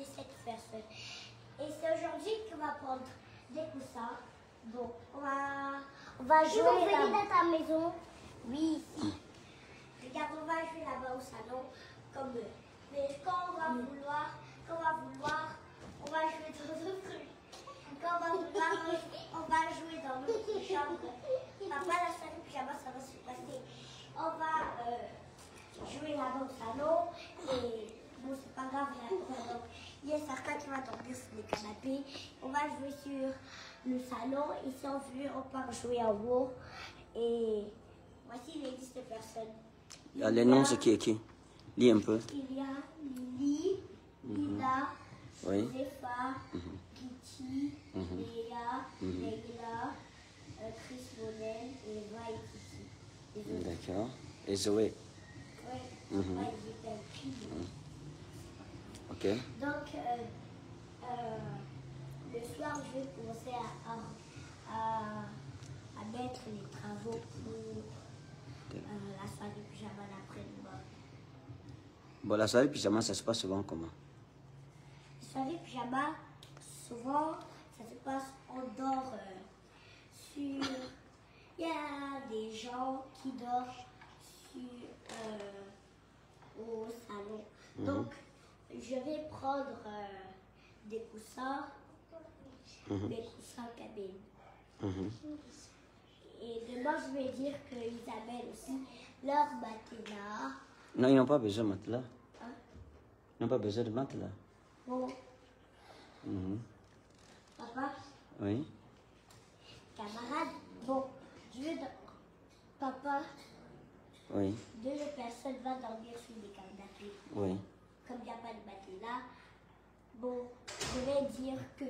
17 personnes. Et c'est aujourd'hui qu'on va prendre des coussins. Bon, on va jouer là-bas. À ta maison. Oui, ici. Regarde, on va jouer là-bas au salon, comme eux. Mais quand on va vouloir, on va jouer dans notre rue. Quand on va vouloir, on va jouer dans notre chambre. Papa, la salle de pyjama, ça va se passer. On va jouer là-bas au salon. Et bon, c'est pas grave, donc, il y a Sarah qui va dormir sur le canapé. On va jouer sur le salon. Et si on veut, on part jouer en haut. Et voici les 10 personnes. Il y a les noms, c'est qui? Lis un peu. Il y a Lily, Lila, Zéphar, Kitty, Léa, Leila, Chris Monen, Eva et Tiki. D'accord. Et Zoé. Oui, ok. Donc, le soir, je vais commencer à mettre les travaux pour la soirée du pyjama l'après-demain. Bon, la soirée pyjama, ça se passe souvent comment? La soirée pyjama, souvent, ça se passe, on dort sur... Il y a des gens qui dorment au salon. Donc, je vais prendre des coussins, des coussins cabine. Et demain, je vais dire qu'ils amènent aussi leur matelas. Non, ils n'ont pas besoin de matelas. Hein? Ils n'ont pas besoin de matelas. Bon. Papa? Oui? Camarade, bon, je veux... Papa? Oui? Deux personnes vont dormir sur les canapés. Oui. Comme il n'y a pas de matelas, bon, je vais dire que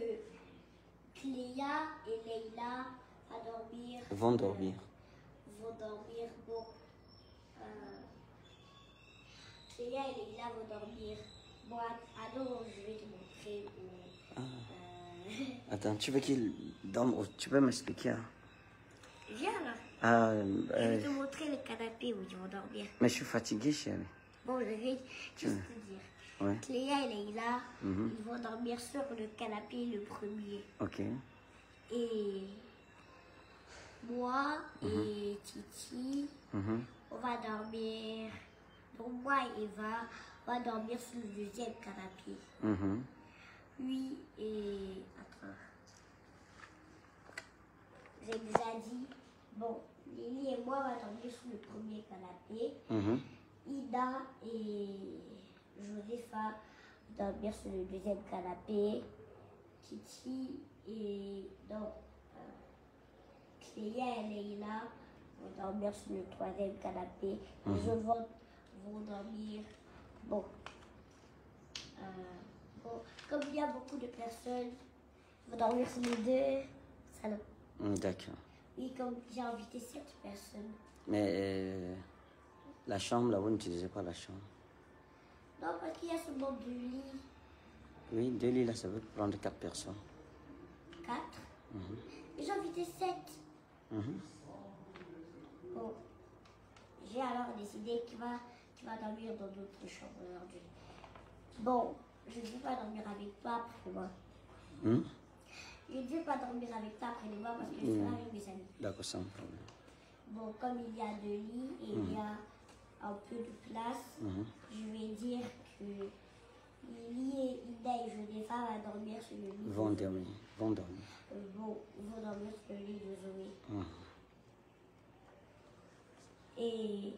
Cléa et Leila vont dormir, bon. Léa et Leila vont dormir. Bon, alors je vais te montrer. Attends, tu veux qu'ils dorment? Tu peux m'expliquer? Viens là. Je vais te montrer le canapé où ils vont dormir. Mais je suis fatiguée, chérie. Bon, je vais juste te dire. Ouais. Léa et Leila, ils vont dormir sur le canapé le premier. Ok. Et moi et Titi, on va dormir. Donc moi et Eva, on va dormir sur le deuxième canapé. Oui, et... Attends. J'ai déjà dit... Bon, Lily et moi, on va dormir sur le premier canapé. Ida et Josepha vont dormir sur le deuxième canapé. Kitty et... Non. Cléa et Leila vont dormir sur le troisième canapé. Je vends... vont dormir, bon. Bon, comme il y a beaucoup de personnes, ils vont dormir sur les deux salons. D'accord. Oui, comme j'ai invité 7 personnes. Mais la chambre, là, vous n'utilisez pas la chambre? Non, parce qu'il y a seulement 2 lits. Oui, 2 lits, là, ça veut prendre 4 personnes. 4? J'ai invité 7. Bon. J'ai alors décidé qu'il va dormir dans d'autres chambres aujourd'hui. Bon, je ne veux pas dormir avec toi après moi. Je ne veux pas dormir avec toi après moi parce que je serai avec mes amis. D'accord, sans problème. Bon, comme il y a 2 lits et il y a un peu de place, je vais dire que Lily et Ida et Jodéfa vont dormir sur le lit. Vont dormir. Bon, ils vont dormir sur le lit de Zoé. Et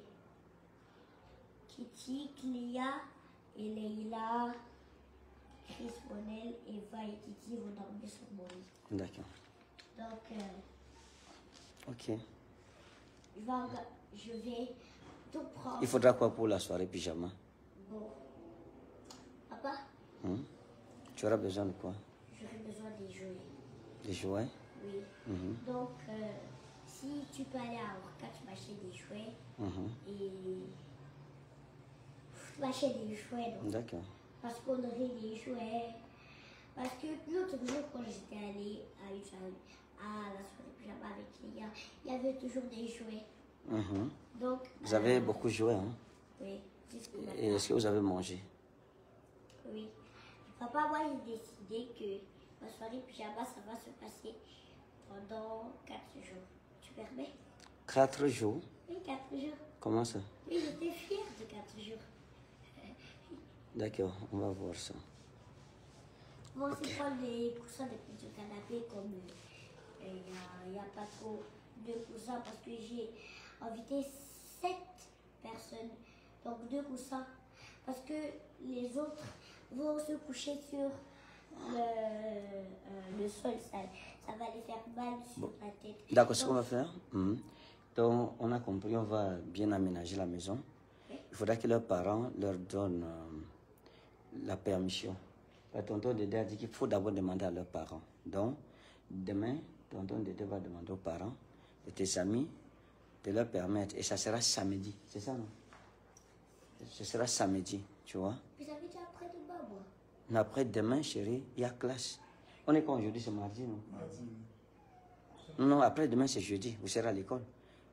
Kitty, Cléa et Leila, Chris Monel, Eva et Titi vont dormir sur mon lit. D'accord. Donc, ok. Je vais tout prendre. Il faudra quoi pour la soirée pyjama? Bon. Papa? Tu auras besoin de quoi? J'aurai besoin des jouets. Des jouets? Oui. Donc, si tu peux aller à Orca, tu m'achètes des jouets. Et... Tu m'achètes des jouets, donc. D'accord. Parce qu'on aurait des jouets. Parce que l'autre jour, quand j'étais allée à la soirée pyjama avec les gars, il y avait toujours des jouets. Donc... Vous avez beaucoup joué, hein? Oui. Et est-ce que vous avez mangé? Oui. Papa, moi, j'ai décidé que ma soirée pyjama, ça va se passer pendant 4 jours. Tu permets? 4 jours? Oui, 4 jours. Comment ça? Oui, j'étais fière de 4 jours. D'accord, on va voir ça. Bon, okay. C'est pas les coussins des petits canapés comme il n'y a pas trop de coussins parce que j'ai invité 7 personnes. Donc 2 coussins. Parce que les autres vont se coucher sur le sol. Ça va les faire mal sur la tête. D'accord, ce qu'on va faire. Donc, on a compris, on va bien aménager la maison. Il faudra que leurs parents leur donnent la permission. La tonton Dédé a dit qu'il faut d'abord demander à leurs parents. Donc, demain, tonton Dédé va demander aux parents de tes amis de leur permettre. Et ça sera samedi, c'est ça, non? Ce sera samedi, tu vois. Vous avez dit après-demain, moi. Après-demain, chérie, il y a classe. On est quand aujourd'hui? C'est mardi, non? Mardi. Non, après-demain, c'est jeudi. Vous serez à l'école.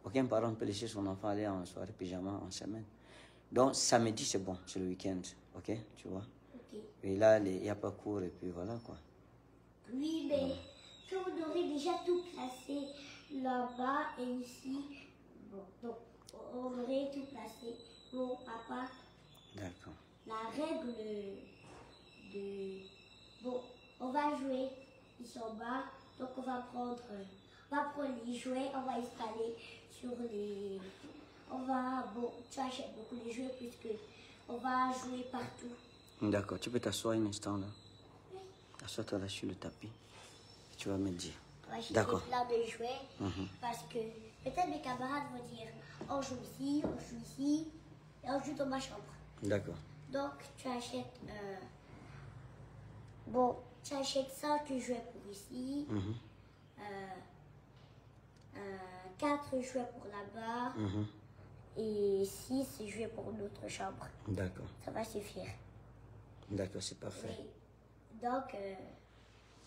Aucun parent ne peut laisser son enfant aller en soirée pyjama en semaine. Donc, samedi, c'est bon. C'est le week-end. OK? Tu vois? OK. Et là, il n'y a pas cours et puis voilà, quoi. Oui, mais voilà. Quand on aurait déjà tout placé là-bas et ici, bon, donc, on aurait tout placé. Bon, papa. D'accord. La règle de... Bon, on va jouer. Ils sont bas. Donc, on va prendre les jouets. On va installer sur les... Bon, tu achètes beaucoup les jouets puisque on va jouer partout. D'accord. Tu peux t'asseoir un instant, là. Oui. Assois-toi là sur le tapis. Tu vas me dire. D'accord. Plein de jouets. Parce que peut-être mes camarades vont dire, on joue ici, on joue ici. Et on joue dans ma chambre. D'accord. Donc, tu achètes... Bon, tu achètes 5 jouets pour ici. 4 jouets pour là-bas. Et 6 jouets pour notre chambre. D'accord. Ça va suffire. D'accord, c'est parfait. Et donc,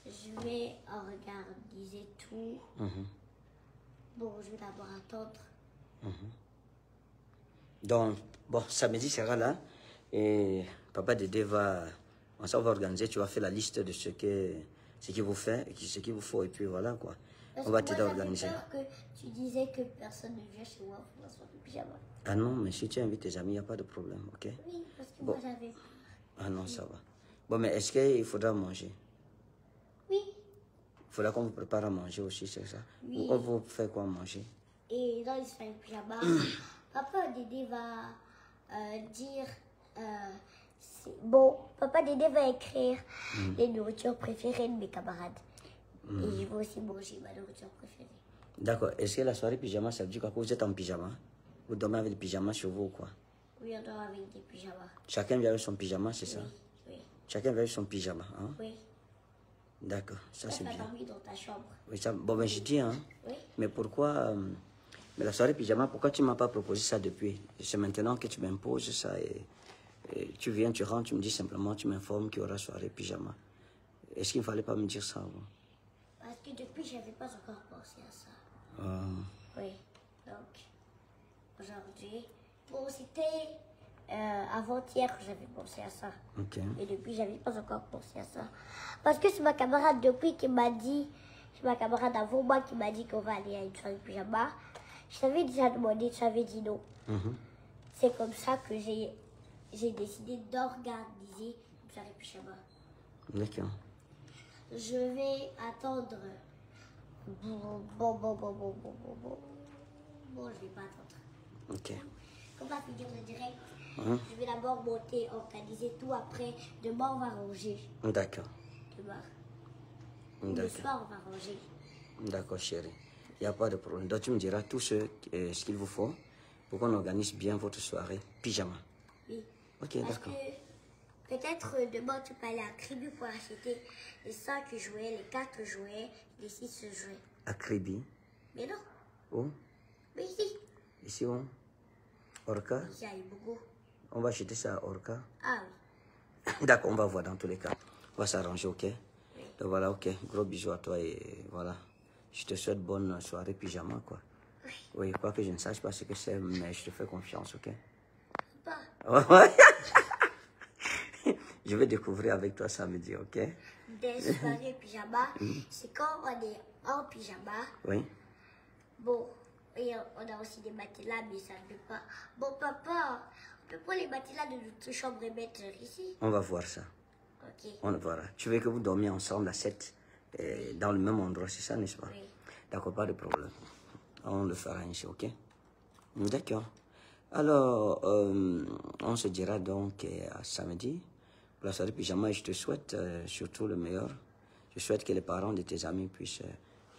je vais organiser tout. Bon, je vais d'abord attendre. Donc, bon, samedi sera là et papa Dédé va, on va organiser, tu vas faire la liste de ce qu'il vous fait, ce qu'il vous faut et puis voilà quoi. Parce on va t'aider à organiser. Que tu disais que personne ne vient chez moi pour la soirée de pyjama. Ah non, mais si tu invites tes amis, il n'y a pas de problème, ok? Oui, parce que bon. Moi j'avais... Ah non, ça va. Bon, mais est-ce qu'il faudra manger? Oui. Il faudra qu'on vous prépare à manger aussi, c'est ça? Oui. On vous fait quoi manger? Et dans les soirées de pyjama... Papa Dédé va dire, bon, Papa Dédé va écrire les nourritures préférées de mes camarades. Et je vais aussi manger ma nourriture préférée. D'accord. Est-ce que la soirée pyjama, ça veut dire quoi? Vous êtes en pyjama? Vous dormez avec des pyjamas sur vous ou quoi? Oui, on dort avec des pyjamas. Chacun vient avec son pyjama, c'est ça? Oui. Chacun vient avec son pyjama, hein? Oui. D'accord, ça c'est bien. Tu as dormi dans ta chambre. Oui, ça... Bon, ben je dis, hein? Oui. Mais pourquoi... Mais la soirée pyjama, pourquoi tu ne m'as pas proposé ça depuis? C'est maintenant que tu m'imposes ça et tu viens, tu rentres, tu me dis simplement, tu m'informes qu'il y aura soirée pyjama. Est-ce qu'il ne fallait pas me dire ça avant? Parce que depuis, je n'avais pas encore pensé à ça. Oui, donc aujourd'hui, bon, c'était avant-hier que j'avais pensé à ça. Ok. Et depuis, je n'avais pas encore pensé à ça. Parce que c'est ma camarade depuis qui m'a dit, c'est ma camarade avant moi qui m'a dit qu'on va aller à une soirée pyjama. Je t'avais déjà demandé, tu avais dit non. C'est comme ça que j'ai décidé d'organiser une soirée pyjama. D'accord. Je vais attendre. Bon, je ne vais pas attendre. Ok. Quand on va finir le direct, je vais d'abord monter, organiser tout. Après, demain, on va ranger. D'accord. Demain. Le soir, on va ranger. D'accord, chérie. Il n'y a pas de problème. Donc, tu me diras tout ce qu'il vous faut pour qu'on organise bien votre soirée pyjama. Oui. Ok, d'accord. Peut-être demain, tu peux aller à Criby pour acheter les 5 jouets, les 4 jouets, les 6 jouets. À Criby? Mais non. Où? Mais ici. Ici où? Orca? Ici à Ibogo. On va acheter ça à Orca? Ah oui. D'accord, on va voir dans tous les cas. On va s'arranger, ok? Oui. Donc voilà, ok. Gros bisous à toi et voilà. Je te souhaite bonne soirée pyjama, quoi. Oui. Oui, quoi que je ne sache pas ce que c'est, mais je te fais confiance, ok? Pas. Je vais découvrir avec toi samedi, ok? Des soirées pyjama, c'est quand on est en pyjama. Oui. Bon, et on a aussi des matelas, mais ça ne veut pas. Bon, papa, on peut prendre les matelas de notre chambre et mettre ici. On va voir ça. Ok. On verra. Tu veux que vous dormiez ensemble à 7 dans le même endroit, c'est ça, n'est-ce pas? Oui. D'accord, pas de problème. On le fera ici, ok? D'accord. Alors, on se dira donc à samedi pour la soirée pyjama et je te souhaite surtout le meilleur. Je souhaite que les parents de tes amis puissent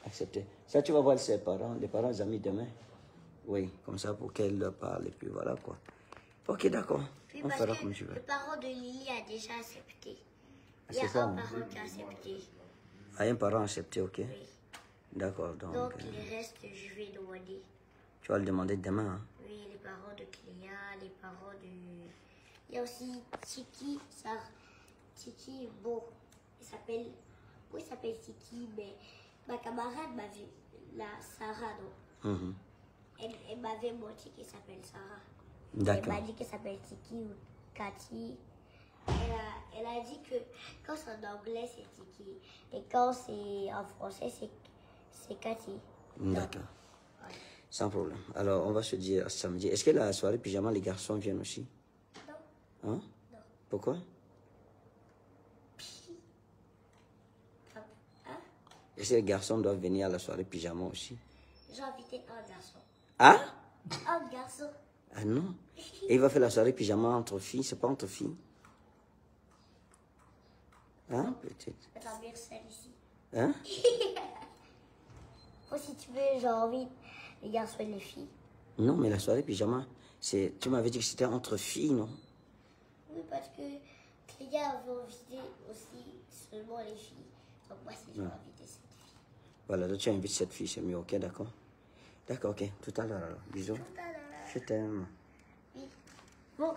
accepter. Ça, tu vas voir les parents amis demain. Oui, comme ça pour qu'elle leur parle et puis voilà quoi. Ok, d'accord. Oui, on fera comme tu veux. Le parent de Lily a déjà accepté. Il y a un parent qui a accepté. Ah, un parent a accepté, ok. Oui. D'accord, donc. Donc, le reste, je vais demander. Tu vas le demander demain, hein? Oui, les parents de Cléa, les parents de... Il y a aussi Tiki, Sarah. Tiki, bon, il s'appelle... Oui, il s'appelle Tiki, mais ma camarade m'avait... La Sarah, donc. Elle m'avait menti qu'elle s'appelle Sarah. D'accord. Elle m'a dit qu'elle s'appelle Tiki ou Cathy. Elle a dit que quand c'est en anglais, c'est Tiki. Et quand c'est en français, c'est Cathy. D'accord. Ouais. Sans problème. Alors, on va se dire samedi. Est-ce que la soirée pyjama, les garçons viennent aussi? Non. Hein? Non. Pourquoi? Hein? Est-ce que les garçons doivent venir à la soirée pyjama aussi? J'ai invité un garçon. Ah? Un garçon. Ah non? Et il va faire la soirée pyjama entre filles? C'est pas entre filles? Hein? Peut-être. Je vais dormir seule ici. Hein? Moi, si tu veux, j'ai envie... Les garçons et les filles. Non, mais la soirée pyjama, tu m'avais dit que c'était entre filles, non? Oui, parce que les gars vont inviter aussi seulement les filles. Donc moi, si je vais inviter 7 filles. Voilà, donc tu invites 7 filles, c'est mieux, ok, d'accord? D'accord, ok. Tout à l'heure, alors. Bisous. Tout à l'heure. Je t'aime. Oui. Bon,